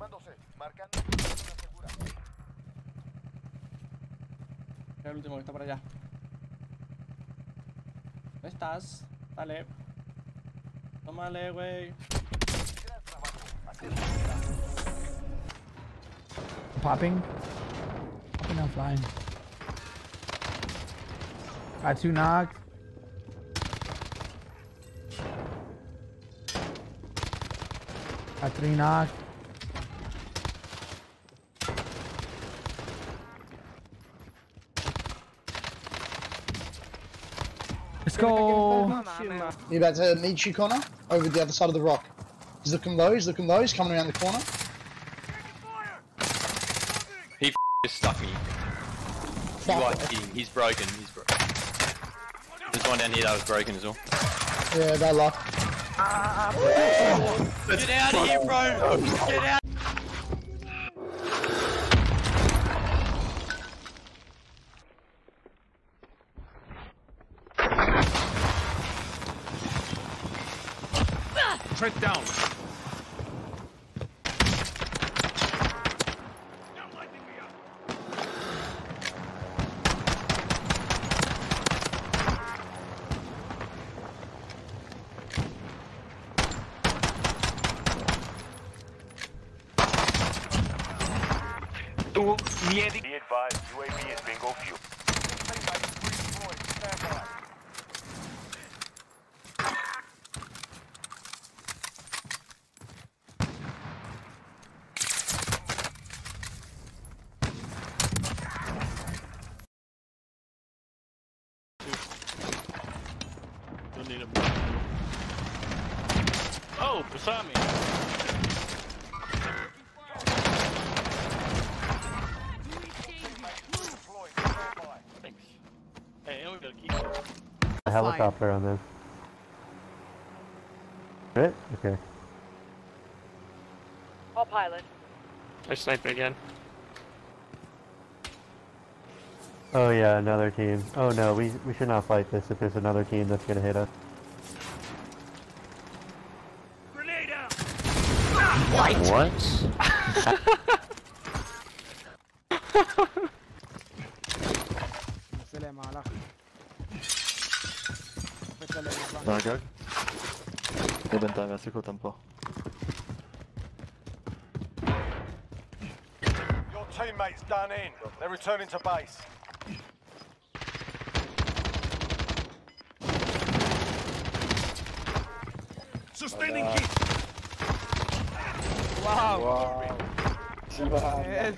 Aproximándose, marcando zona segura. Era el último que está para allá. ¿Dónde estás? Dale. Tómale, güey. Gran trabajo. Popping? Popping, I'm flying. Got two knocked. Got three knocked. Let's go! You about to meet you, Connor? Over the other side of the rock. He's looking low, he's coming around the corner. He just stuck me. You are kidding, he's broken, There's one down here that was broken as well. Yeah, that luck. Get out of here, bro! Get out! Trent down. Be advised, UAV is bingo fuel. Oh, beside me. Thanks. Hey, we gotta keep a helicopter on them. Right? Okay. All pilot. I sniped again. Oh yeah, another team. Oh no, we should not fight this if there's another team that's gonna hit us. Grenade out! What? Tak, jeden tam, ja tylko tam po. Your teammates done in. They're returning to base. Sustaining heat. Wow. Wow.